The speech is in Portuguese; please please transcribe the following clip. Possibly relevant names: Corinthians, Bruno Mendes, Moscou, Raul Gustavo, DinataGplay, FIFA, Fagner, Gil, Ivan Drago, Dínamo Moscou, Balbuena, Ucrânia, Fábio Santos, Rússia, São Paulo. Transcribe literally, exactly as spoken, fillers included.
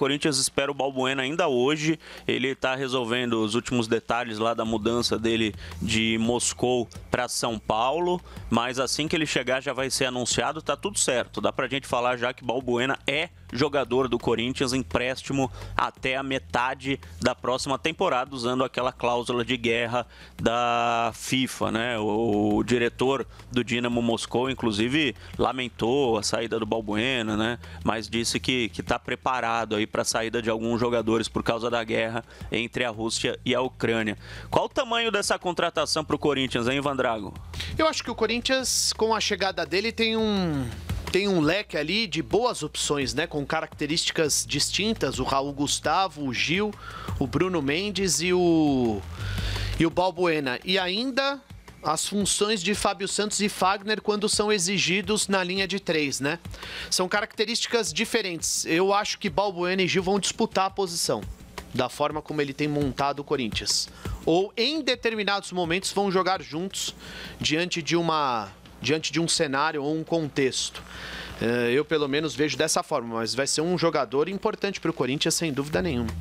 Corinthians espera o Balbuena ainda hoje. Ele está resolvendo os últimos detalhes lá da mudança dele de Moscou para São Paulo, mas assim que ele chegar já vai ser anunciado. Tá tudo certo, dá pra gente falar já que Balbuena é jogador do Corinthians, empréstimo até a metade da próxima temporada, usando aquela cláusula de guerra da FIFA, né? O, o diretor do Dínamo Moscou, inclusive, lamentou a saída do Balbuena, né? Mas disse que que tá preparado aí para a saída de alguns jogadores por causa da guerra entre a Rússia e a Ucrânia. Qual o tamanho dessa contratação para o Corinthians, hein, Ivan Drago? Eu acho que o Corinthians, com a chegada dele, tem um... Tem um leque ali de boas opções, né? Com características distintas, o Raul Gustavo, o Gil, o Bruno Mendes e o, e o Balbuena. E ainda as funções de Fábio Santos e Fagner quando são exigidos na linha de três, né? São características diferentes. Eu acho que Balbuena e Gil vão disputar a posição, da forma como ele tem montado o Corinthians. Ou em determinados momentos vão jogar juntos diante de uma... diante de um cenário ou um contexto. Eu, pelo menos, vejo dessa forma, mas vai ser um jogador importante para o Corinthians, sem dúvida nenhuma.